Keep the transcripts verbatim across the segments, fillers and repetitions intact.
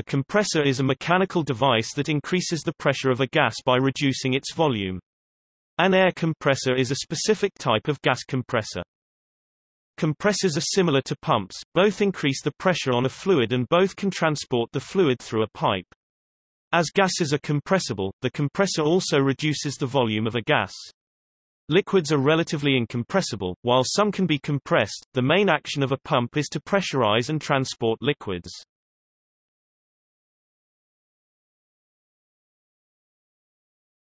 A compressor is a mechanical device that increases the pressure of a gas by reducing its volume. An air compressor is a specific type of gas compressor. Compressors are similar to pumps, both increase the pressure on a fluid and both can transport the fluid through a pipe. As gases are compressible, the compressor also reduces the volume of a gas. Liquids are relatively incompressible, while some can be compressed. The main action of a pump is to pressurize and transport liquids.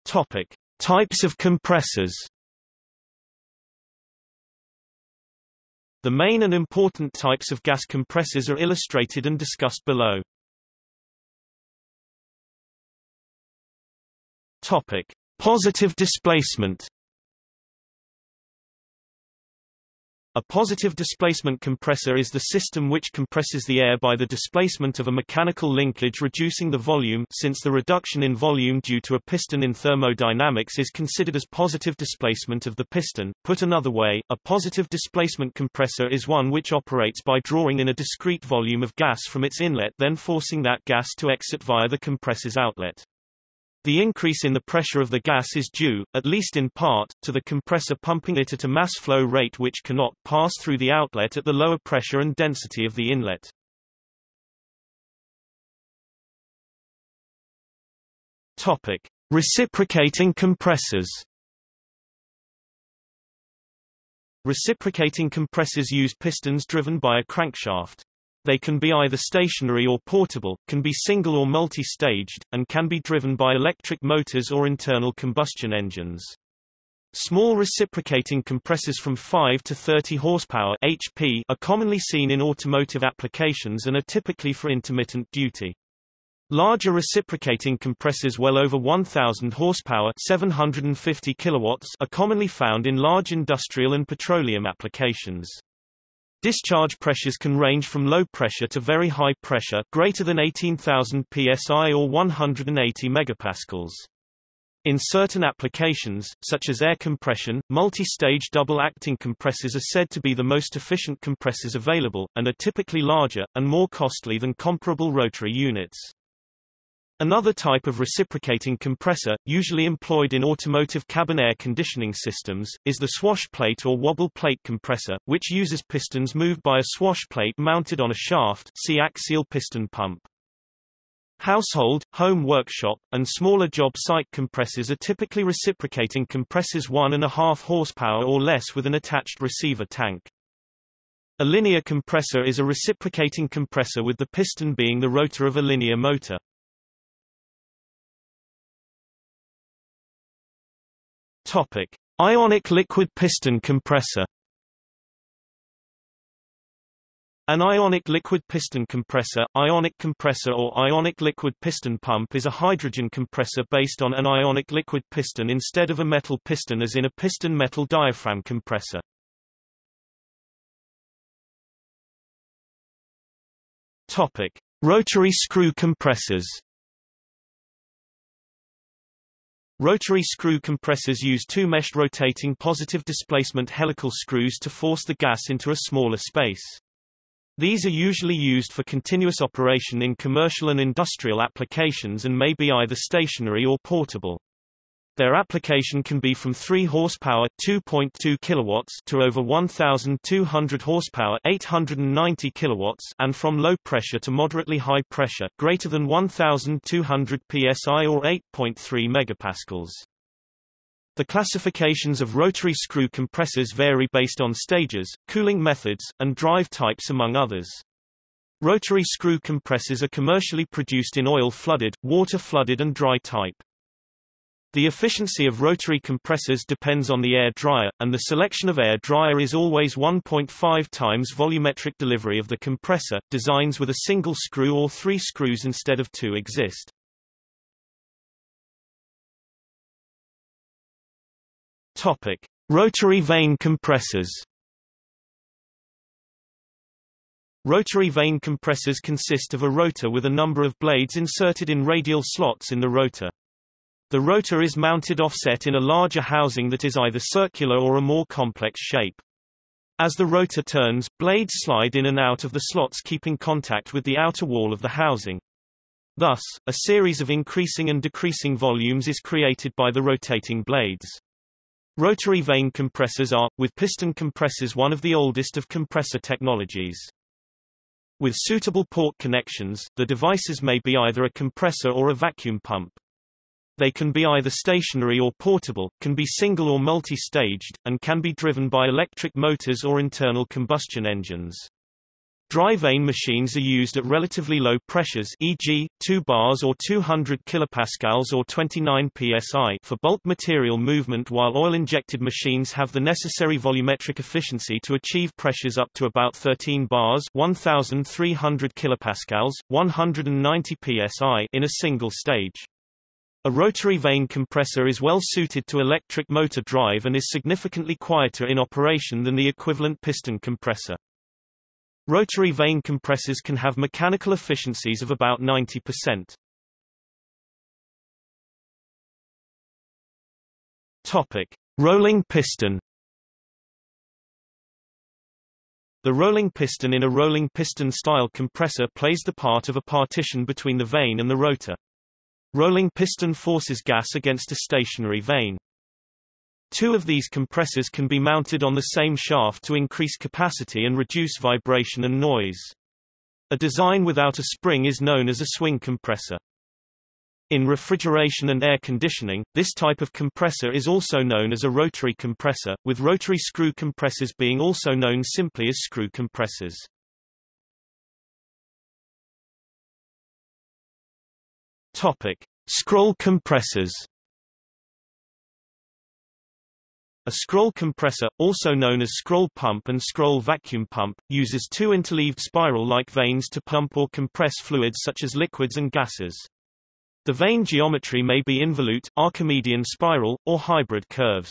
Topic: Types of compressors. The main and important types of gas compressors are illustrated and discussed below. Topic: Positive displacement. A positive displacement compressor is the system which compresses the air by the displacement of a mechanical linkage, reducing the volume, since the reduction in volume due to a piston in thermodynamics is considered as positive displacement of the piston. Put another way, a positive displacement compressor is one which operates by drawing in a discrete volume of gas from its inlet, then forcing that gas to exit via the compressor's outlet. The increase in the pressure of the gas is due, at least in part, to the compressor pumping it at a mass flow rate which cannot pass through the outlet at the lower pressure and density of the inlet. Topic: Reciprocating compressors. Reciprocating compressors use pistons driven by a crankshaft. They can be either stationary or portable, can be single or multi-staged, and can be driven by electric motors or internal combustion engines. Small reciprocating compressors from five to thirty horsepower (H P) are commonly seen in automotive applications and are typically for intermittent duty. Larger reciprocating compressors well over one thousand horsepower (seven hundred fifty kilowatts) are commonly found in large industrial and petroleum applications. Discharge pressures can range from low pressure to very high pressure, greater than eighteen thousand psi or one hundred eighty megapascals. In certain applications, such as air compression, multi-stage double-acting compressors are said to be the most efficient compressors available, and are typically larger, and more costly than comparable rotary units. Another type of reciprocating compressor, usually employed in automotive cabin air conditioning systems, is the swash plate or wobble plate compressor, which uses pistons moved by a swash plate mounted on a shaft. See axial piston pump. Household, home workshop, and smaller job site compressors are typically reciprocating compressors one and a half horsepower or less with an attached receiver tank. A linear compressor is a reciprocating compressor with the piston being the rotor of a linear motor. Topic: Ionic liquid piston compressor. An ionic liquid piston compressor, ionic compressor or ionic liquid piston pump is a hydrogen compressor based on an ionic liquid piston instead of a metal piston as in a piston metal diaphragm compressor. Topic: Rotary screw compressors. Rotary screw compressors use two meshed rotating positive displacement helical screws to force the gas into a smaller space. These are usually used for continuous operation in commercial and industrial applications and may be either stationary or portable. Their application can be from three horsepower (two point two kilowatts) to over one thousand two hundred horsepower (eight hundred ninety kilowatts) and from low pressure to moderately high pressure, greater than one thousand two hundred psi or eight point three megapascals. The classifications of rotary screw compressors vary based on stages, cooling methods, and drive types among others. Rotary screw compressors are commercially produced in oil-flooded, water-flooded and dry type. The efficiency of rotary compressors depends on the air dryer, and the selection of air dryer is always one point five times volumetric delivery of the compressor. Designs with a single screw or three screws instead of two exist. Topic: Rotary vane compressors. Rotary vane compressors consist of a rotor with a number of blades inserted in radial slots in the rotor. The rotor is mounted offset in a larger housing that is either circular or a more complex shape. As the rotor turns, blades slide in and out of the slots, keeping contact with the outer wall of the housing. Thus, a series of increasing and decreasing volumes is created by the rotating blades. Rotary vane compressors are, with piston compressors, one of the oldest of compressor technologies. With suitable port connections, the devices may be either a compressor or a vacuum pump. They can be either stationary or portable, can be single or multi-staged, and can be driven by electric motors or internal combustion engines. Dry vane machines are used at relatively low pressures, for example, two bars or two hundred kilopascals or twenty-nine P S I for bulk material movement, while oil-injected machines have the necessary volumetric efficiency to achieve pressures up to about thirteen bars, one thousand three hundred kilopascals, one hundred ninety P S I in a single stage. A rotary vane compressor is well suited to electric motor drive and is significantly quieter in operation than the equivalent piston compressor. Rotary vane compressors can have mechanical efficiencies of about ninety percent. Topic: Rolling piston. The rolling piston in a rolling piston style compressor plays the part of a partition between the vane and the rotor. Rolling piston forces gas against a stationary vane. Two of these compressors can be mounted on the same shaft to increase capacity and reduce vibration and noise. A design without a spring is known as a swing compressor. In refrigeration and air conditioning, this type of compressor is also known as a rotary compressor, with rotary screw compressors being also known simply as screw compressors. Topic: Scroll compressors. A scroll compressor, also known as scroll pump and scroll vacuum pump, uses two interleaved spiral-like vanes to pump or compress fluids such as liquids and gases. The vane geometry may be involute, Archimedean spiral, or hybrid curves.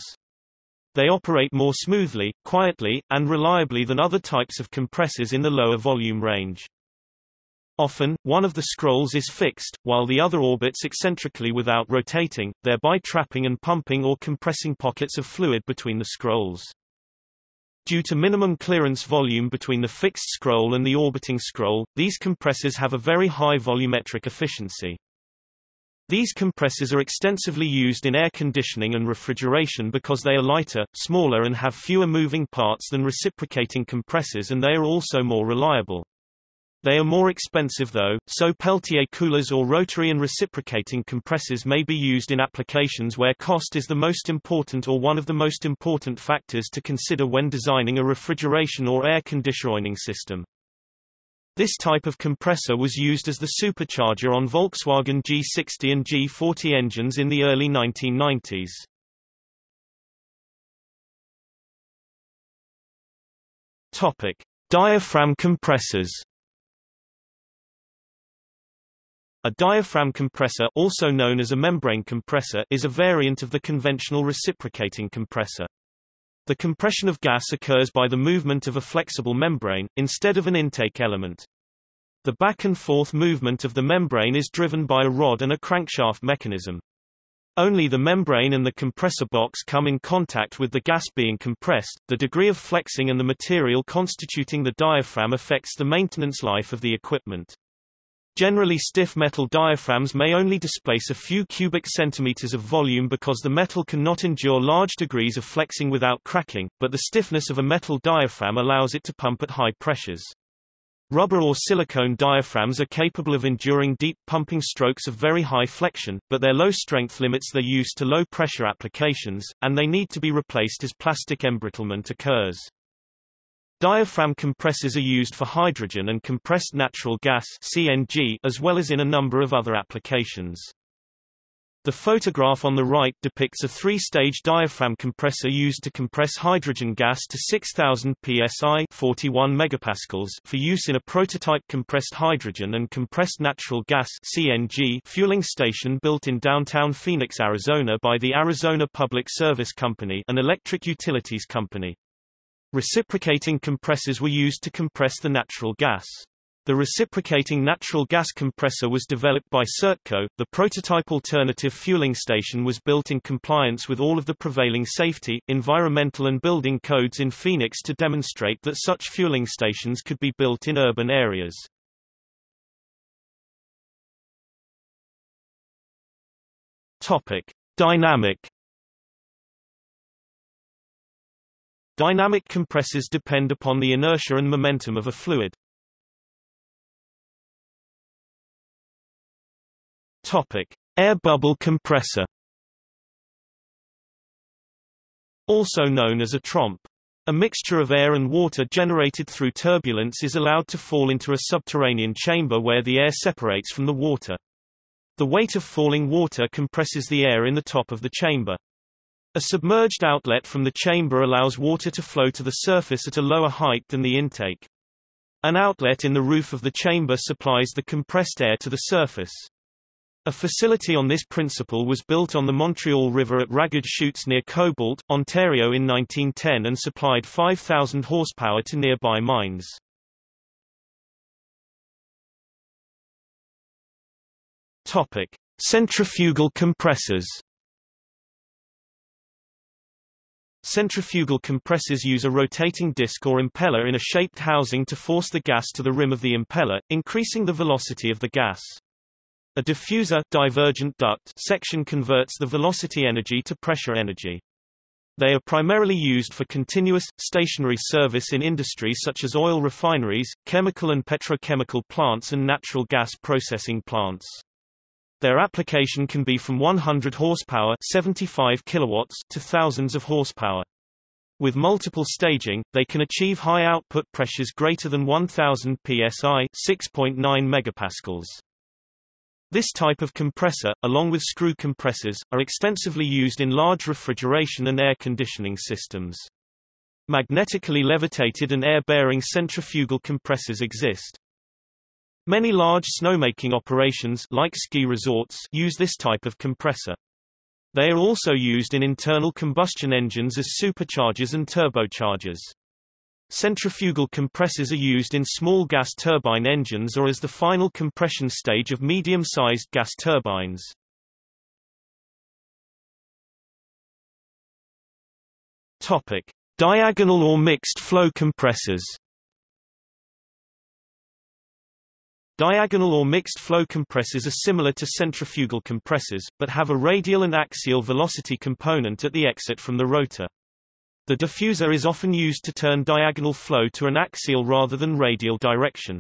They operate more smoothly, quietly, and reliably than other types of compressors in the lower volume range. Often, one of the scrolls is fixed, while the other orbits eccentrically without rotating, thereby trapping and pumping or compressing pockets of fluid between the scrolls. Due to minimum clearance volume between the fixed scroll and the orbiting scroll, these compressors have a very high volumetric efficiency. These compressors are extensively used in air conditioning and refrigeration because they are lighter, smaller, and have fewer moving parts than reciprocating compressors, and they are also more reliable. They are more expensive though, so Peltier coolers or rotary and reciprocating compressors may be used in applications where cost is the most important or one of the most important factors to consider when designing a refrigeration or air conditioning system. This type of compressor was used as the supercharger on Volkswagen G sixty and G forty engines in the early nineteen nineties. Topic: Diaphragm compressors. A diaphragm compressor, also known as a membrane compressor, is a variant of the conventional reciprocating compressor. The compression of gas occurs by the movement of a flexible membrane, instead of an intake element. The back and forth movement of the membrane is driven by a rod and a crankshaft mechanism. Only the membrane and the compressor box come in contact with the gas being compressed. The degree of flexing and the material constituting the diaphragm affects the maintenance life of the equipment. Generally, stiff metal diaphragms may only displace a few cubic centimeters of volume because the metal cannot endure large degrees of flexing without cracking, but the stiffness of a metal diaphragm allows it to pump at high pressures. Rubber or silicone diaphragms are capable of enduring deep pumping strokes of very high flexion, but their low strength limits their use to low-pressure applications, and they need to be replaced as plastic embrittlement occurs. Diaphragm compressors are used for hydrogen and compressed natural gas (C N G) as well as in a number of other applications. The photograph on the right depicts a three-stage diaphragm compressor used to compress hydrogen gas to six thousand P S I (forty-one megapascals) for use in a prototype compressed hydrogen and compressed natural gas (C N G) fueling station built in downtown Phoenix, Arizona by the Arizona Public Service Company, an electric utilities company. Reciprocating compressors were used to compress the natural gas. The reciprocating natural gas compressor was developed by Sertco. The prototype alternative fueling station was built in compliance with all of the prevailing safety, environmental, and building codes in Phoenix to demonstrate that such fueling stations could be built in urban areas. Topic: Dynamic. Dynamic compressors depend upon the inertia and momentum of a fluid. Topic: Air bubble compressor. Also known as a trompe. A mixture of air and water generated through turbulence is allowed to fall into a subterranean chamber where the air separates from the water. The weight of falling water compresses the air in the top of the chamber. A submerged outlet from the chamber allows water to flow to the surface at a lower height than the intake. An outlet in the roof of the chamber supplies the compressed air to the surface. A facility on this principle was built on the Montreal River at Ragged Chutes near Cobalt, Ontario in nineteen ten and supplied five thousand horsepower to nearby mines. Topic: Centrifugal compressors. Centrifugal compressors use a rotating disc or impeller in a shaped housing to force the gas to the rim of the impeller, increasing the velocity of the gas. A diffuser divergent duct section converts the velocity energy to pressure energy. They are primarily used for continuous, stationary service in industry such as oil refineries, chemical and petrochemical plants and natural gas processing plants. Their application can be from one hundred horsepower (seventy-five kilowatts) to thousands of horsepower. With multiple staging, they can achieve high output pressures greater than one thousand P S I (six point nine megapascals). This type of compressor, along with screw compressors, are extensively used in large refrigeration and air conditioning systems. Magnetically levitated and air-bearing centrifugal compressors exist. Many large snowmaking operations, like ski resorts, use this type of compressor. They are also used in internal combustion engines as superchargers and turbochargers. Centrifugal compressors are used in small gas turbine engines or as the final compression stage of medium-sized gas turbines. Topic: Diagonal or mixed-flow compressors. Diagonal or mixed-flow compressors are similar to centrifugal compressors, but have a radial and axial velocity component at the exit from the rotor. The diffuser is often used to turn diagonal flow to an axial rather than radial direction.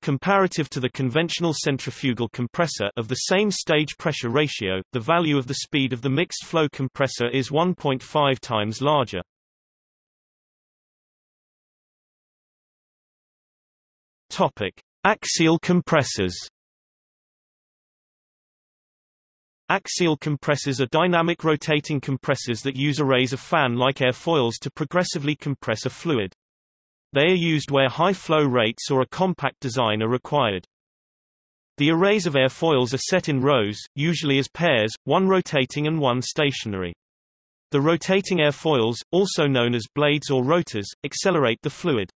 Comparative to the conventional centrifugal compressor of the same stage pressure ratio, the value of the speed of the mixed flow compressor is one point five times larger. Topic: Axial compressors. Axial compressors are dynamic rotating compressors that use arrays of fan-like airfoils to progressively compress a fluid. They are used where high flow rates or a compact design are required. The arrays of airfoils are set in rows, usually as pairs, one rotating and one stationary. The rotating airfoils, also known as blades or rotors, accelerate the fluid.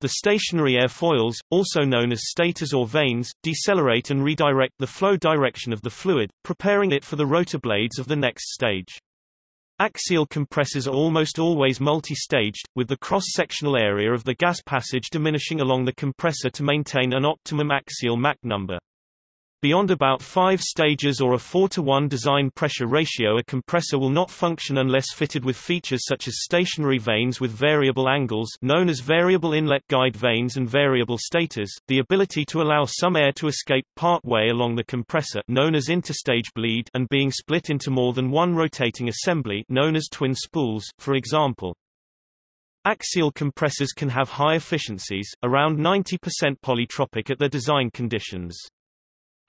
The stationary airfoils, also known as stators or vanes, decelerate and redirect the flow direction of the fluid, preparing it for the rotor blades of the next stage. Axial compressors are almost always multi-staged, with the cross-sectional area of the gas passage diminishing along the compressor to maintain an optimum axial Mach number. Beyond about five stages or a four to one design pressure ratio, a compressor will not function unless fitted with features such as stationary vanes with variable angles known as variable inlet guide vanes and variable stators, the ability to allow some air to escape partway along the compressor known as interstage bleed and being split into more than one rotating assembly known as twin spools, for example. Axial compressors can have high efficiencies, around ninety percent polytropic at their design conditions.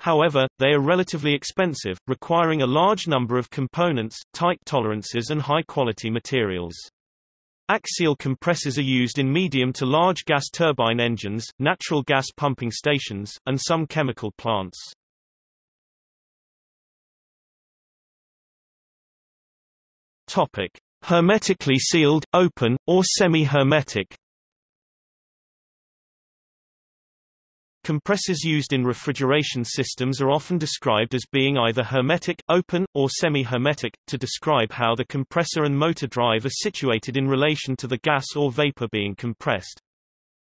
However, they are relatively expensive, requiring a large number of components, tight tolerances and high-quality materials. Axial compressors are used in medium to large gas turbine engines, natural gas pumping stations, and some chemical plants. Topic: Hermetically sealed, open, or semi-hermetic. Compressors used in refrigeration systems are often described as being either hermetic, open, or semi-hermetic, to describe how the compressor and motor drive are situated in relation to the gas or vapor being compressed.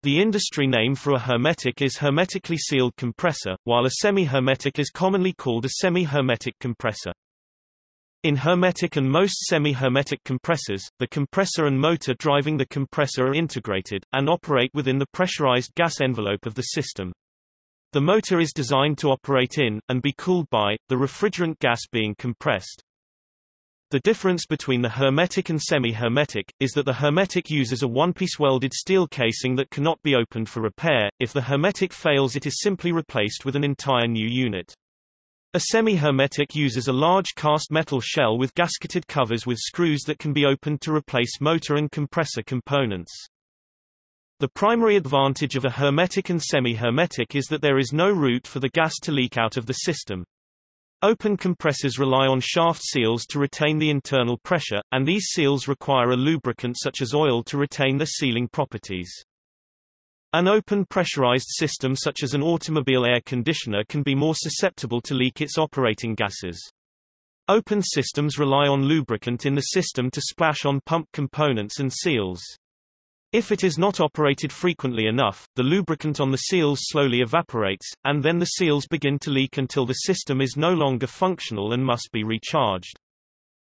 The industry name for a hermetic is hermetically sealed compressor, while a semi-hermetic is commonly called a semi-hermetic compressor. In hermetic and most semi-hermetic compressors, the compressor and motor driving the compressor are integrated, and operate within the pressurized gas envelope of the system. The motor is designed to operate in, and be cooled by, the refrigerant gas being compressed. The difference between the hermetic and semi-hermetic, is that the hermetic uses a one-piece welded steel casing that cannot be opened for repair. If the hermetic fails, it is simply replaced with an entire new unit. A semi-hermetic uses a large cast metal shell with gasketed covers with screws that can be opened to replace motor and compressor components. The primary advantage of a hermetic and semi-hermetic is that there is no route for the gas to leak out of the system. Open compressors rely on shaft seals to retain the internal pressure, and these seals require a lubricant such as oil to retain their sealing properties. An open pressurized system such as an automobile air conditioner can be more susceptible to leak its operating gases. Open systems rely on lubricant in the system to splash on pump components and seals. If it is not operated frequently enough, the lubricant on the seals slowly evaporates, and then the seals begin to leak until the system is no longer functional and must be recharged.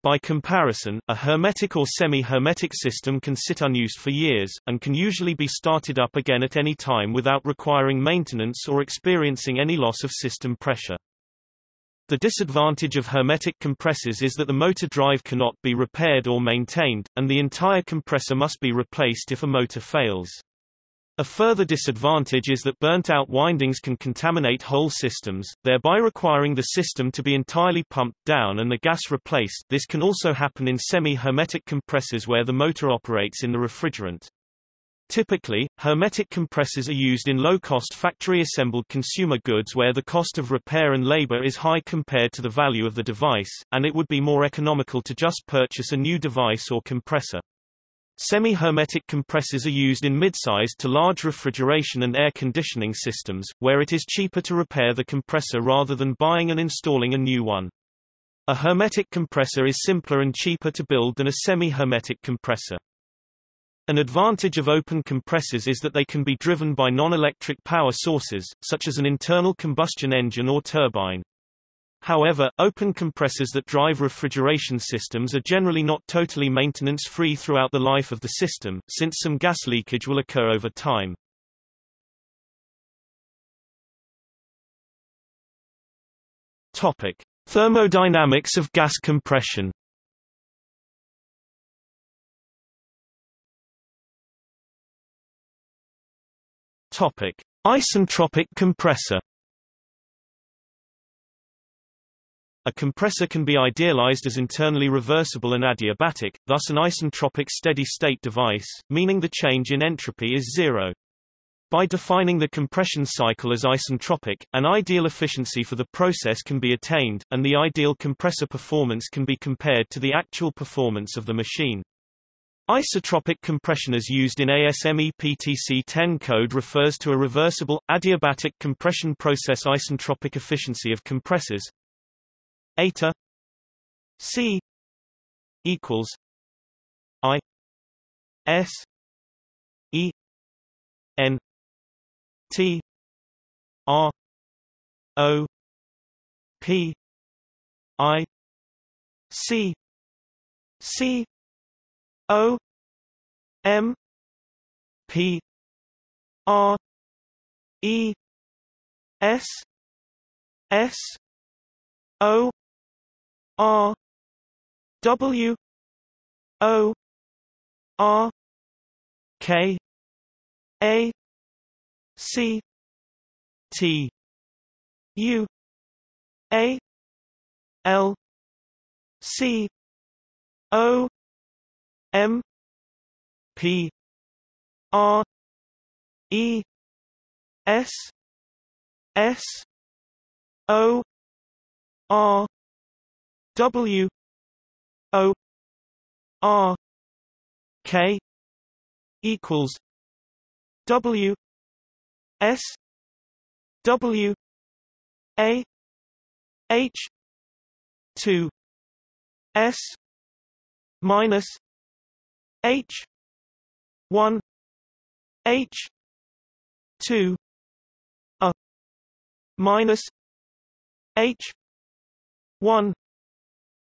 By comparison, a hermetic or semi-hermetic system can sit unused for years, and can usually be started up again at any time without requiring maintenance or experiencing any loss of system pressure. The disadvantage of hermetic compressors is that the motor drive cannot be repaired or maintained, and the entire compressor must be replaced if a motor fails. A further disadvantage is that burnt-out windings can contaminate whole systems, thereby requiring the system to be entirely pumped down and the gas replaced. This can also happen in semi-hermetic compressors where the motor operates in the refrigerant. Typically, hermetic compressors are used in low-cost factory-assembled consumer goods where the cost of repair and labor is high compared to the value of the device, and it would be more economical to just purchase a new device or compressor. Semi-hermetic compressors are used in mid-sized to large refrigeration and air conditioning systems, where it is cheaper to repair the compressor rather than buying and installing a new one. A hermetic compressor is simpler and cheaper to build than a semi-hermetic compressor. An advantage of open compressors is that they can be driven by non-electric power sources, such as an internal combustion engine or turbine. However, open compressors that drive refrigeration systems are generally not totally maintenance-free throughout the life of the system, since some gas leakage will occur over time. Topic: Thermodynamics of gas compression. Topic: Isentropic compressor. A compressor can be idealized as internally reversible and adiabatic, thus an isentropic steady-state device, meaning the change in entropy is zero. By defining the compression cycle as isentropic, an ideal efficiency for the process can be attained, and the ideal compressor performance can be compared to the actual performance of the machine. Isentropic compression as used in A S M E P T C ten code refers to a reversible, adiabatic compression process. Isentropic efficiency of compressors eta C equals I S E N T R O P I C C O M P R E S S O R W O R K A C T U A L C O M P R E S S O R W O R K equals W S W A H two S minus H one H two a minus h one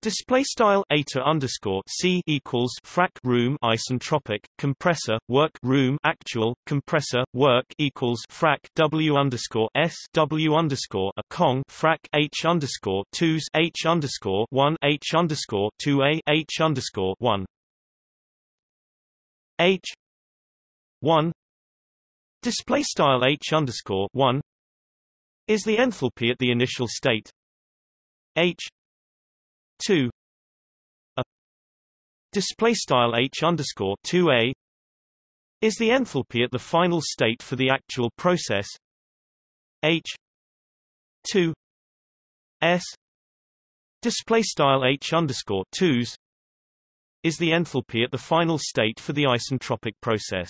display style eta underscore c equals frac room isentropic compressor work room actual compressor work equals frac w underscore s w underscore a cong frac h underscore twos h underscore one h underscore two a h underscore one h one display style h underscore one is the enthalpy at the initial state h two a display style h underscore two a is the enthalpy at the final state for the actual process h two s display style h underscore twos is the enthalpy at the final state for the isentropic process.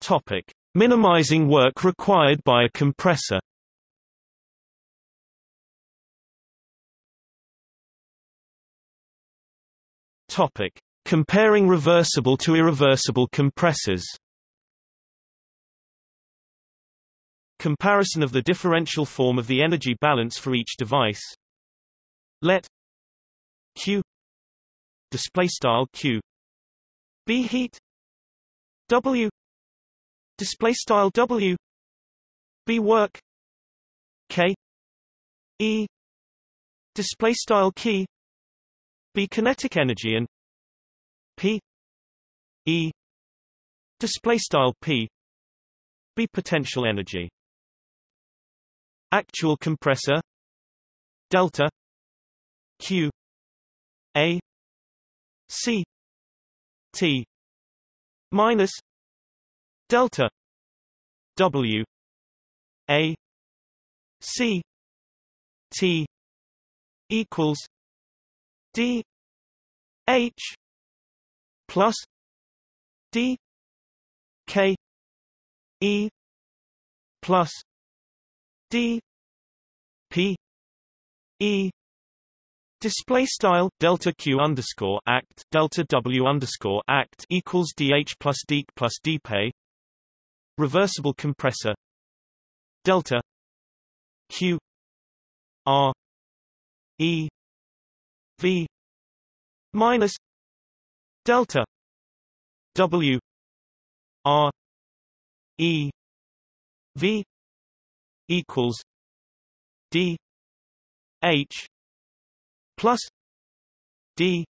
Topic: minimizing work required by a compressor. Topic: comparing reversible to irreversible compressors. Comparison of the differential form of the energy balance for each device. Let Q display style Q be heat, W display style W be work, K E display style K be kinetic energy, and P E display style P be potential energy. Actual compressor delta Q A C T minus delta W A C T equals D H plus D K E plus D P E display style delta Q underscore act delta W underscore act equals D H plus D plus D P. Reversible compressor delta Q R E V minus delta W R E V equals D H plus D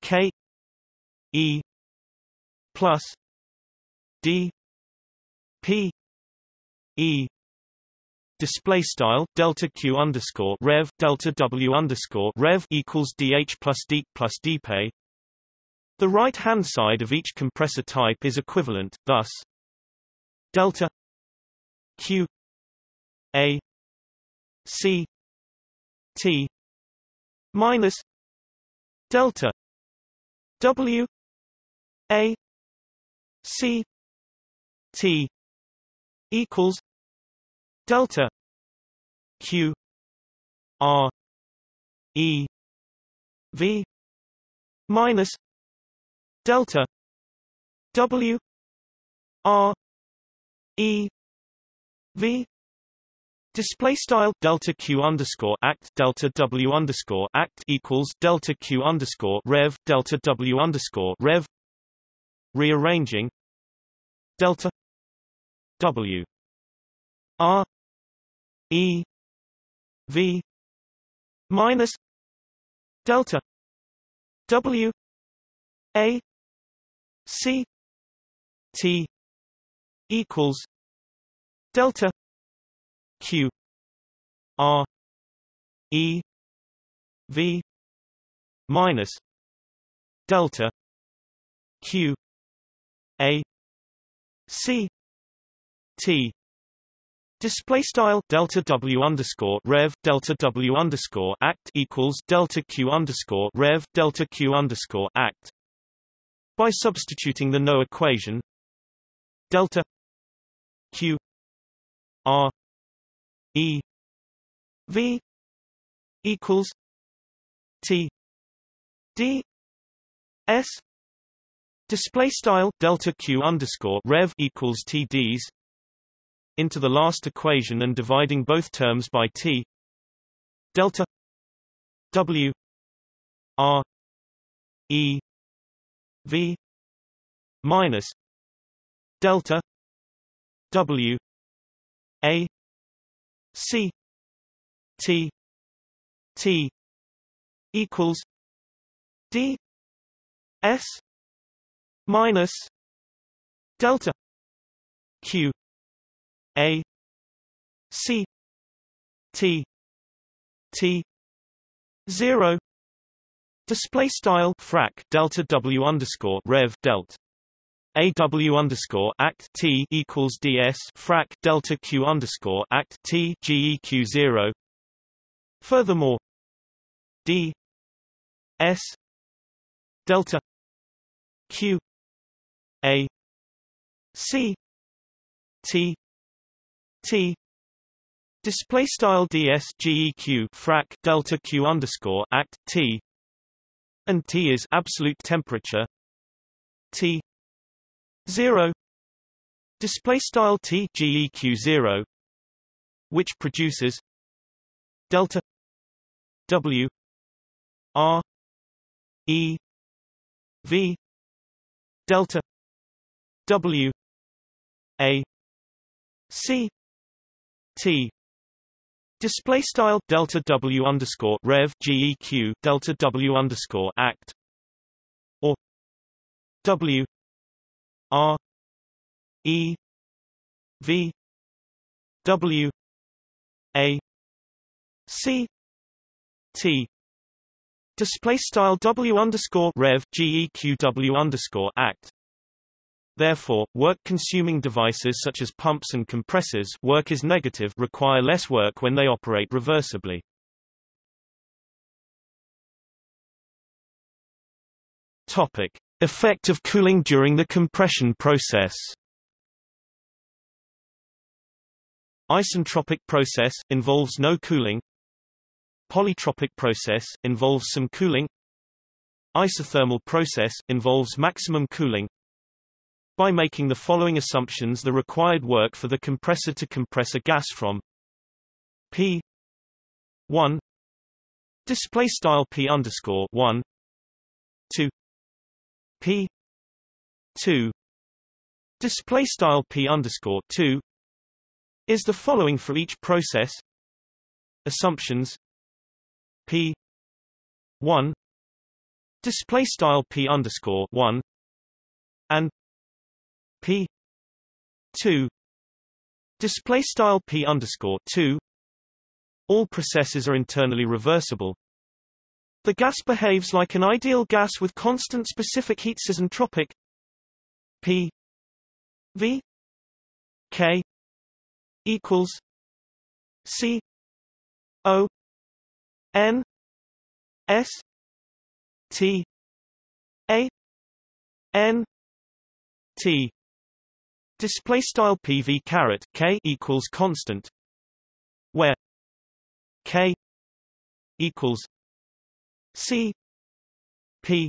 K E plus D P E. Display style delta Q underscore rev delta W underscore rev equals D H plus D plus D P. The right hand side of each compressor type is equivalent, thus delta Q A C T minus delta W A C T equals delta Q R E V minus delta W R E V. Display style delta Q underscore act delta W underscore act equals delta Q underscore rev delta W underscore rev. Rearranging delta W R E V minus delta W A C T equals delta Q R E V minus delta Q A C T. Display style delta W underscore rev delta W underscore act equals delta Q underscore rev delta Q underscore act. By substituting the no equation delta Q R E V equals T D S Display style delta Q underscore rev equals T Ds into the last equation and dividing both terms by T delta W R E V minus delta W A C T T equals D S minus delta Q A C T T zero. Display style frac delta W underscore rev delt A W underscore act T equals D S frac delta Q underscore act T G E Q zero. Furthermore, D S delta Q A C T T display style D S G E Q frac delta Q underscore act T, and T is absolute temperature T zero display style T G E Q zero, which produces delta W R E V delta W A C T display style delta W underscore rev G E Q delta W underscore act, or W R E V W A C T display style W underscore rev G E Q W underscore act. Therefore, work-consuming devices such as pumps and compressors work is negative require less work when they operate reversibly. Topic: effect of cooling during the compression process. Isentropic process involves no cooling. Polytropic process involves some cooling. Isothermal process involves maximum cooling. By making the following assumptions, the required work for the compressor to compress a gas from P one display style P underscore one to P two display style P underscore two is the following for each process. Assumptions: P one display style P underscore one and P two display style P underscore two. All processes are internally reversible. The gas behaves like an ideal gas with constant specific heat. Isentropic P V K equals C O N S T A N T display style P V caret K equals constant, where K equals C P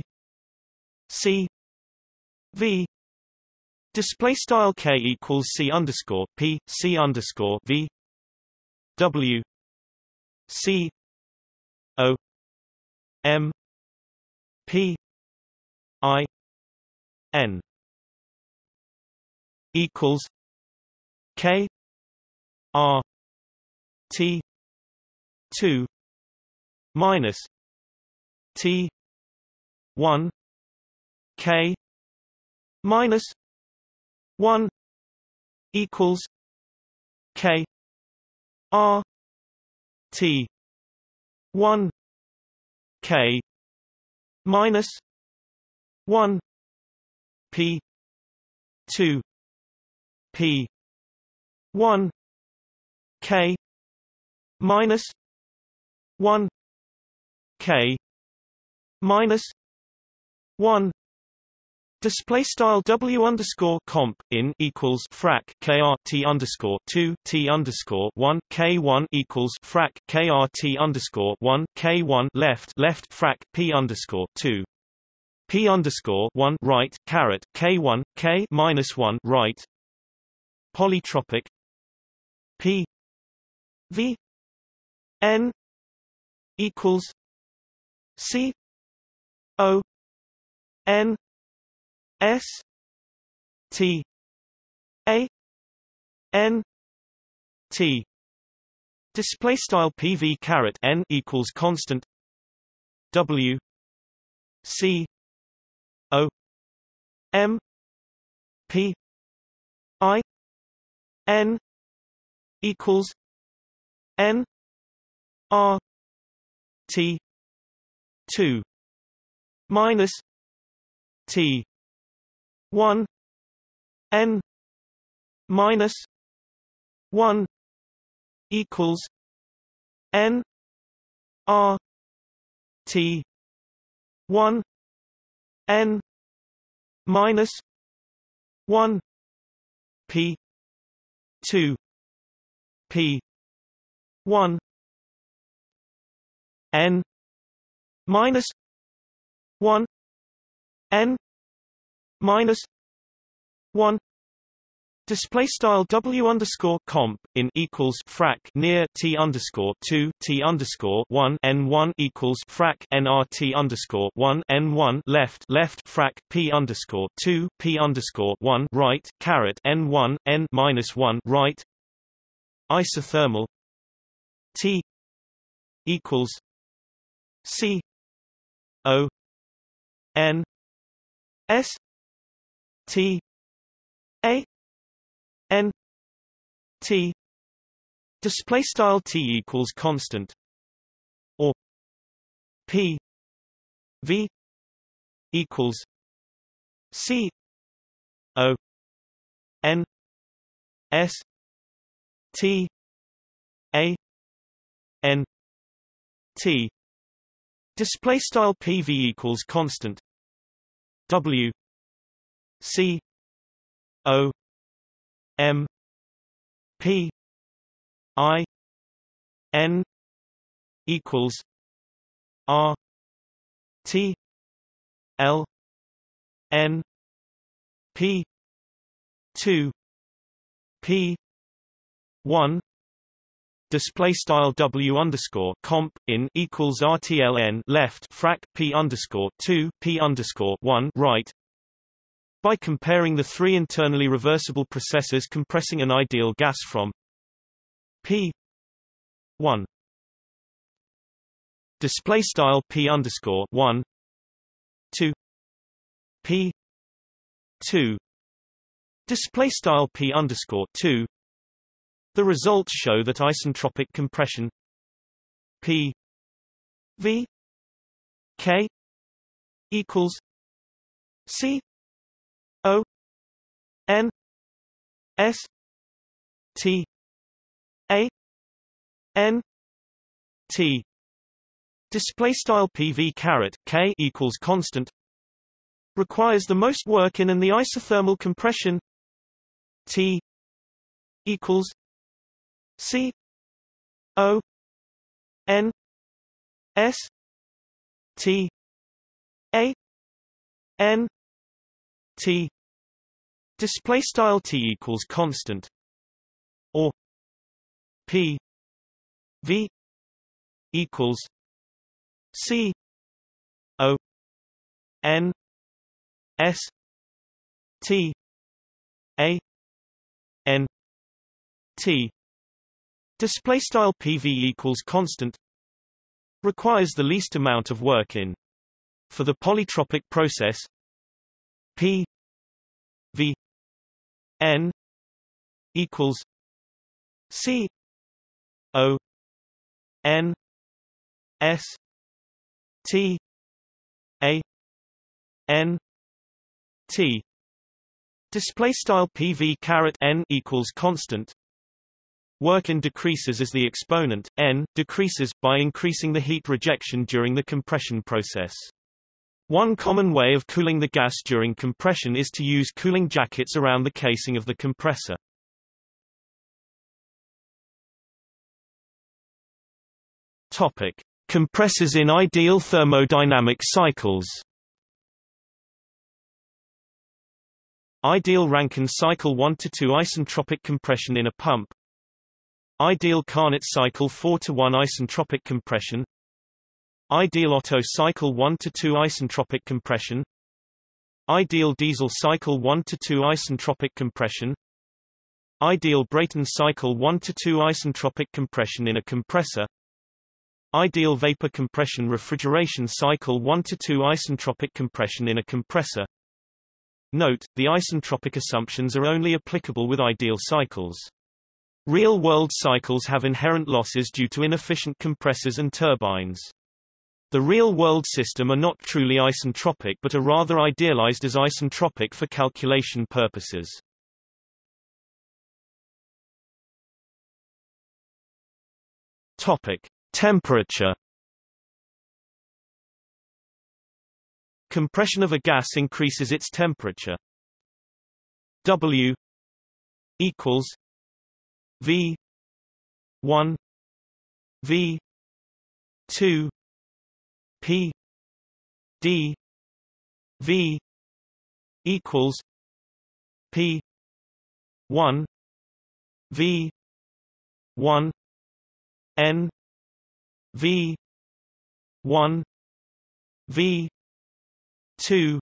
C V display style K equals C underscore P C underscore V W C O M P I N equals K R T two minus T one K minus one equals K R T one K minus one P two P one K minus one K minus one. Display style W underscore comp in equals frac K R T underscore two T underscore one K one equals frac K R T underscore one K one left left frac P underscore two. P underscore one right carat K one K minus one right polytropic P V N equals C O N S T A N T display style P V caret N equals constant W C O M P I N equals N R T two minus T one N minus one equals N R T one N minus one P two P one N minus one N minus one display style W underscore comp in equals frac near T underscore two T underscore one N one equals frac N R T underscore one N one left left frac P underscore two P underscore one right caret N one N minus one right isothermal T equals C O N S T A N T display style T equals constant or P V equals C O N S T A N T display style P V equals constant W C O M P I N equals R T L N P two P one display style W underscore comp in equals R T L N left frac P underscore two P underscore one right. By comparing the three internally reversible processes compressing an ideal gas from P one display style P underscore one to P two display style P underscore two, the results show that isentropic compression P V K equals C O N S T A N T display style P V caret K equals constant requires the most work in, and the isothermal compression T equals C O N S T A N T display style T equals constant or P V equals C O N S T A N T display style P V equals constant requires the least amount of work in. For the polytropic process P V N equals C O N S T A N T display style P V caret N equals constant. Work in decreases as the exponent N decreases by increasing the heat rejection during the compression process. One common way of cooling the gas during compression is to use cooling jackets around the casing of the compressor. Topic: Compressors in ideal thermodynamic cycles. Ideal Rankine cycle one to two isentropic compression in a pump. Ideal Carnot cycle four to one isentropic compression. Ideal Otto cycle one to two isentropic compression. Ideal Diesel cycle one to two isentropic compression. Ideal Brayton cycle one to two isentropic compression in a compressor. Ideal Vapor compression refrigeration cycle one to two isentropic compression in a compressor. Note, the isentropic assumptions are only applicable with ideal cycles. Real-world cycles have inherent losses due to inefficient compressors and turbines. The real-world system are not truly isentropic but are rather idealized as isentropic for calculation purposes. Topic: Temperature. Compression of a gas increases its temperature. W equals V one V two P D V equals P one V one N V one V two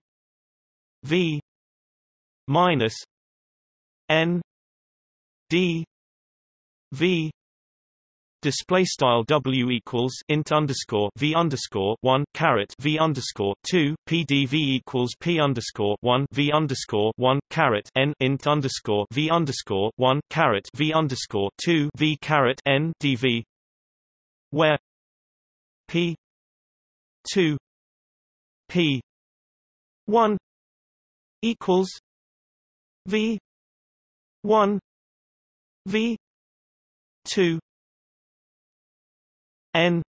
V minus N D V. Display style W equals int underscore V underscore one carrot V underscore two P D V equals P underscore one V underscore one carrot N int underscore V underscore one carrot V underscore two V carrot N D V, where P two P one equals V one V two N.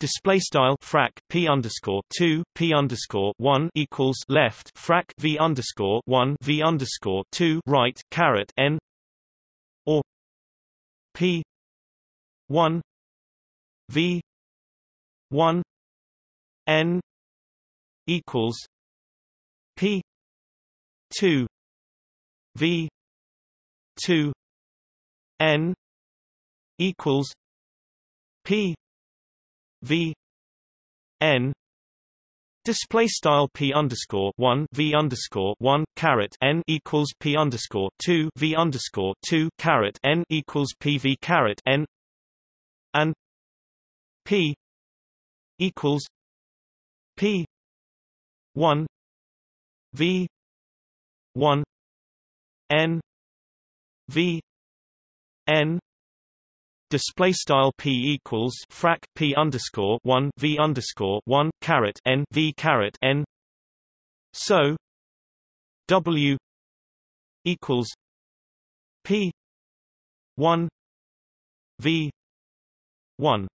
Display style frac P underscore two P underscore one equals left frac V underscore one V underscore two right carrot N, or P one V one N equals P two V two N equals P V N. Display style P underscore one V underscore one carrot N equals P underscore two V underscore two carrot N equals P V carrot N, and P equals P one V one N V N. Display style P equals frac P underscore one V underscore one carrot N V carrot N. So W equals P one V one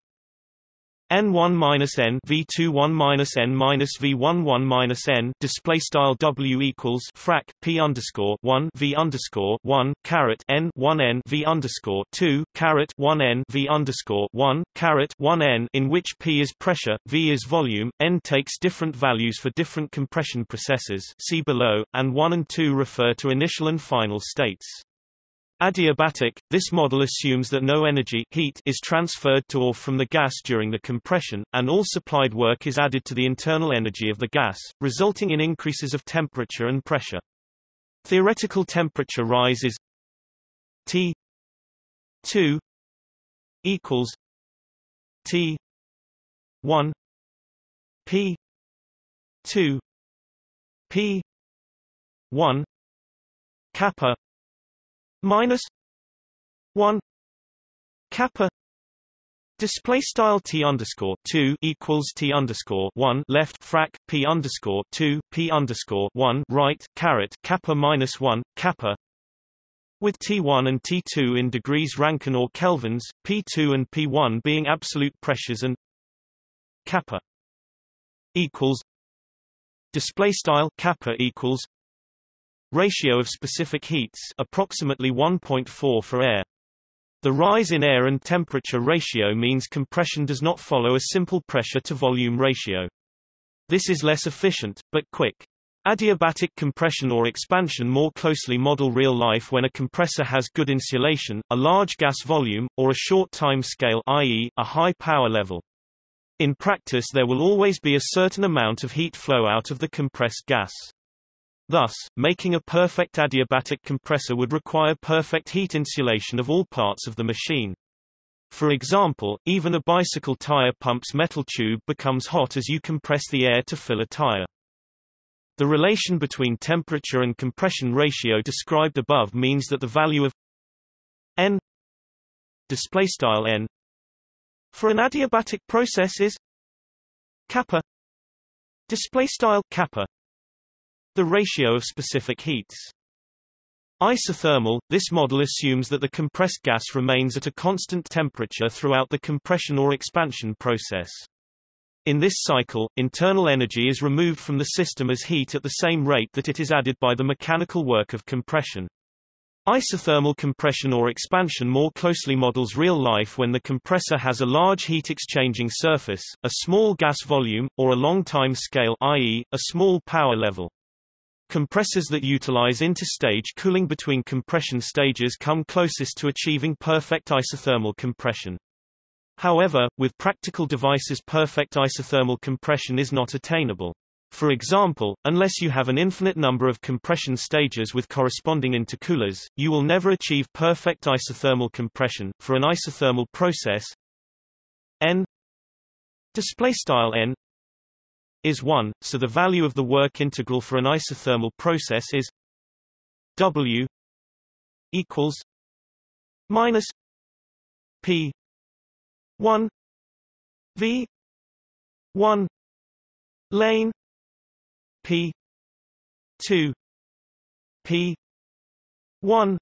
N one minus N V two one minus N minus V one one minus N. Display style W equals frac P underscore one V underscore one carrot N one N V underscore two carrot one N V underscore one carrot one N, in which P is pressure, V is volume, N takes different values for different compression processes, see below, and one and two refer to adiabatic and final states. Adiabatic, this model assumes that no energy heat is transferred to or from the gas during the compression, and all supplied work is added to the internal energy of the gas, resulting in increases of temperature and pressure. Theoretical temperature rise is T two equals T one P two P one kappa minus one kappa. Display style T underscore two equals T underscore one left frac P underscore two P underscore one right carrot kappa minus one kappa. With T one and T two in degrees Rankine or kelvins, P two and P one being absolute pressures, and kappa equals display style kappa equals ratio of specific heats, approximately one point four for air. The rise in air and temperature ratio means compression does not follow a simple pressure to volume ratio. This is less efficient, but quick. Adiabatic compression or expansion more closely model real life when a compressor has good insulation, a large gas volume, or a short time scale, that is, a high power level. In practice, there will always be a certain amount of heat flow out of the compressed gas. Thus, making a perfect adiabatic compressor would require perfect heat insulation of all parts of the machine. For example, even a bicycle tire pump's metal tube becomes hot as you compress the air to fill a tire. The relation between temperature and compression ratio described above means that the value of n n for an adiabatic process is kappa kappa, the ratio of specific heats. Isothermal, this model assumes that the compressed gas remains at a constant temperature throughout the compression or expansion process. In this cycle, internal energy is removed from the system as heat at the same rate that it is added by the mechanical work of compression. Isothermal compression or expansion more closely models real life when the compressor has a large heat-exchanging surface, a small gas volume, or a long time scale, that is, a small power level. Compressors that utilize interstage cooling between compression stages come closest to achieving perfect isothermal compression. However, with practical devices, perfect isothermal compression is not attainable. For example, unless you have an infinite number of compression stages with corresponding intercoolers, you will never achieve perfect isothermal compression. For an isothermal process, n n is one, so the value of the work integral for an isothermal process is W equals minus P one V one lane P two P one.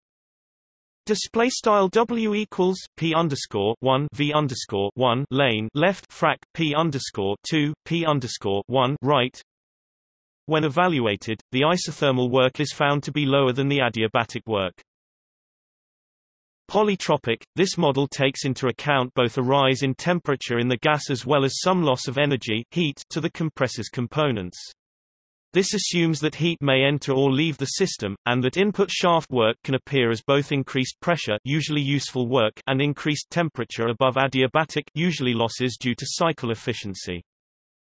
Display style W equals P underscore one V underscore one lane left frac P underscore two P underscore one right. When evaluated, the isothermal work is found to be lower than the adiabatic work. Polytropic, this model takes into account both a rise in temperature in the gas as well as some loss of energy, heat, to the compressor's components. This assumes that heat may enter or leave the system, and that input shaft work can appear as both increased pressure, usually useful work, and increased temperature above adiabatic, usually losses due to cycle efficiency.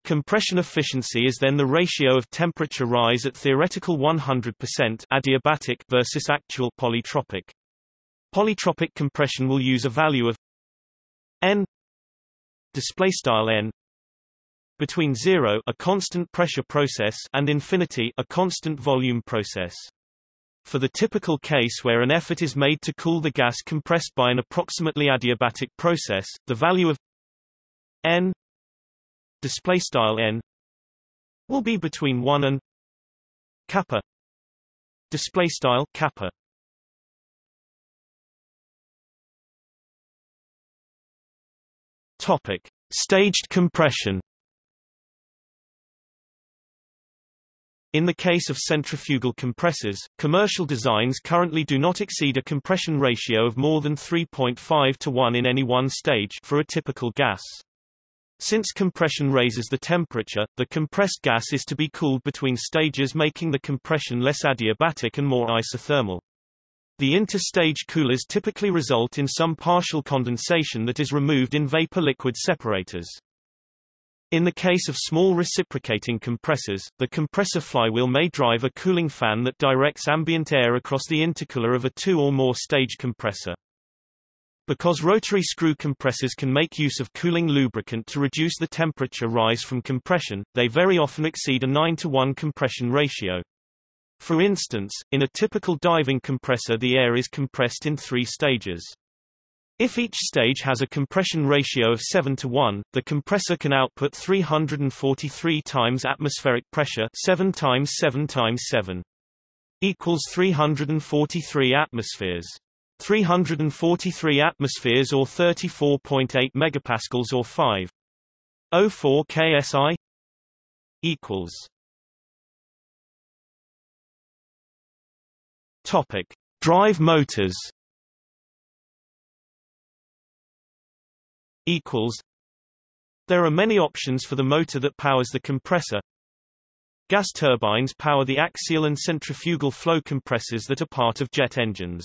Compression efficiency is then the ratio of temperature rise at theoretical one hundred percent adiabatic versus actual polytropic. Polytropic compression will use a value of n n between zero, a constant pressure process, and infinity, a constant volume process. For the typical case where an effort is made to cool the gas compressed by an approximately adiabatic process, the value of n display style n will be between one and kappa display style kappa. Topic: staged compression. In the case of centrifugal compressors, commercial designs currently do not exceed a compression ratio of more than three point five to one in any one stage for a typical gas. Since compression raises the temperature, the compressed gas is to be cooled between stages, making the compression less adiabatic and more isothermal. The interstage coolers typically result in some partial condensation that is removed in vapor-liquid separators. In the case of small reciprocating compressors, the compressor flywheel may drive a cooling fan that directs ambient air across the intercooler of a two or more stage compressor. Because rotary screw compressors can make use of cooling lubricant to reduce the temperature rise from compression, they very often exceed a nine to one compression ratio. For instance, in a typical diving compressor, the air is compressed in three stages. If each stage has a compression ratio of seven to one, the compressor can output three hundred forty-three times atmospheric pressure, seven times seven times seven equals three hundred forty-three atmospheres. three hundred forty-three atmospheres, or thirty-four point eight megapascals, or five point zero four K S I equals. Topic: drive motors. There are many options for the motor that powers the compressor. Gas turbines power the axial and centrifugal flow compressors that are part of jet engines.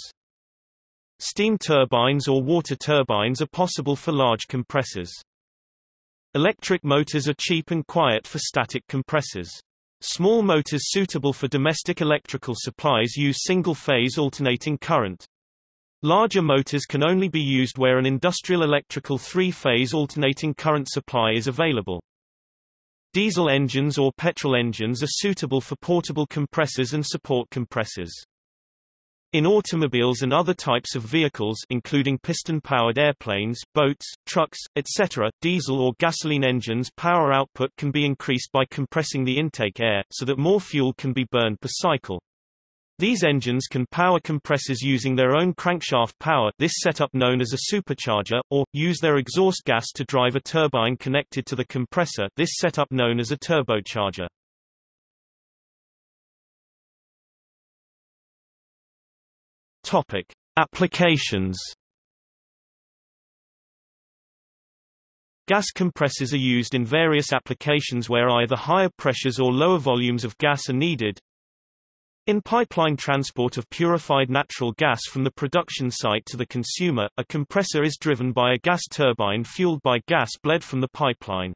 Steam turbines or water turbines are possible for large compressors. Electric motors are cheap and quiet for static compressors. Small motors suitable for domestic electrical supplies use single-phase alternating current. Larger motors can only be used where an industrial electrical three-phase alternating current supply is available. Diesel engines or petrol engines are suitable for portable compressors and support compressors. In automobiles and other types of vehicles including piston-powered airplanes, boats, trucks, et cetera, diesel or gasoline engines' power output can be increased by compressing the intake air, so that more fuel can be burned per cycle. These engines can power compressors using their own crankshaft power, this setup known as a supercharger, or, use their exhaust gas to drive a turbine connected to the compressor, this setup known as a turbocharger. Topic. Applications. Gas compressors are used in various applications where either higher pressures or lower volumes of gas are needed. In pipeline transport of purified natural gas from the production site to the consumer, a compressor is driven by a gas turbine fueled by gas bled from the pipeline.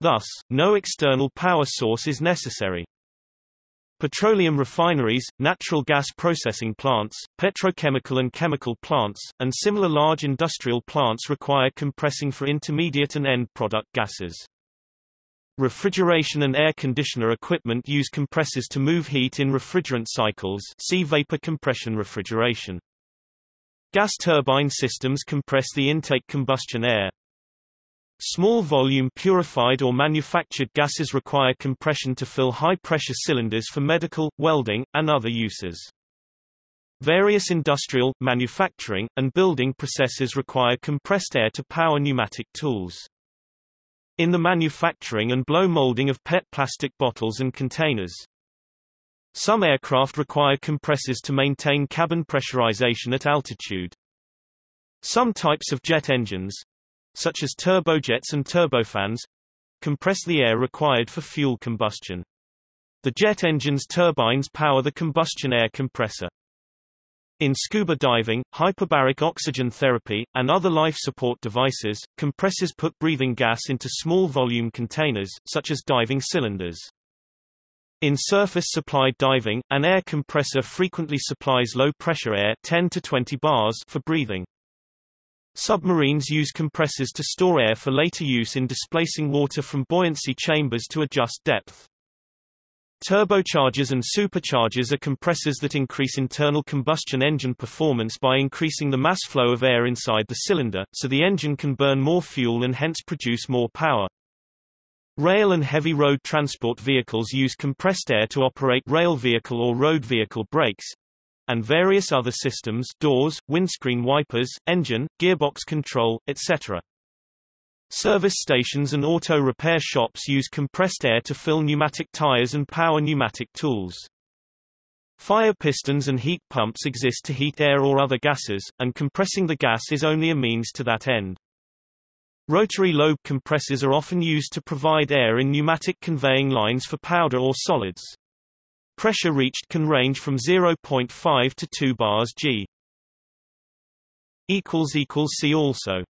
Thus, no external power source is necessary. Petroleum refineries, natural gas processing plants, petrochemical and chemical plants, and similar large industrial plants require compressing for intermediate and end product gases. Refrigeration and air conditioner equipment use compressors to move heat in refrigerant cycles, see vapor compression refrigeration. Gas turbine systems compress the intake combustion air. Small volume purified or manufactured gases require compression to fill high-pressure cylinders for medical, welding, and other uses. Various industrial, manufacturing, and building processes require compressed air to power pneumatic tools. In the manufacturing and blow molding of PET plastic bottles and containers. Some aircraft require compressors to maintain cabin pressurization at altitude. Some types of jet engines, such as turbojets and turbofans, compress the air required for fuel combustion. The jet engine's turbines power the combustion air compressor. In scuba diving, hyperbaric oxygen therapy, and other life support devices, compressors put breathing gas into small volume containers, such as diving cylinders. In surface-supplied diving, an air compressor frequently supplies low-pressure air ten to twenty bars for breathing. Submarines use compressors to store air for later use in displacing water from buoyancy chambers to adjust depth. Turbochargers and superchargers are compressors that increase internal combustion engine performance by increasing the mass flow of air inside the cylinder, so the engine can burn more fuel and hence produce more power. Rail and heavy road transport vehicles use compressed air to operate rail vehicle or road vehicle brakes, and various other systems, doors, windscreen wipers, engine, gearbox control, et cetera. Service stations and auto repair shops use compressed air to fill pneumatic tires and power pneumatic tools. Fire pistons and heat pumps exist to heat air or other gases, and compressing the gas is only a means to that end. Rotary lobe compressors are often used to provide air in pneumatic conveying lines for powder or solids. Pressure reached can range from zero point five to two bars G. See also